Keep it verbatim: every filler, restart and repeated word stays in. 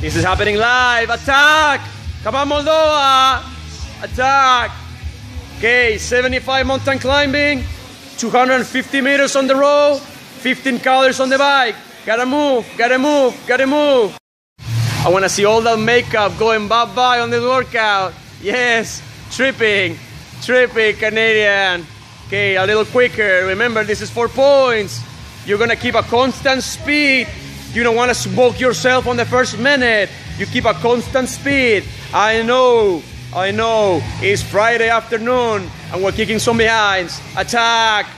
This is happening live. Attack! Come on, Moldova! Attack! Okay, seventy-five mountain climbing, two hundred fifty meters on the road, fifteen colors on the bike. Gotta move, gotta move, gotta move. I wanna see all that makeup going bye-bye on this workout. Yes, tripping, tripping Canadian. Okay, a little quicker. Remember, this is four points. You're gonna keep a constant speed. You don't wanna smoke yourself on the first minute. You keep a constant speed. I know. I know, it's Friday afternoon and we're kicking some behinds. Attack!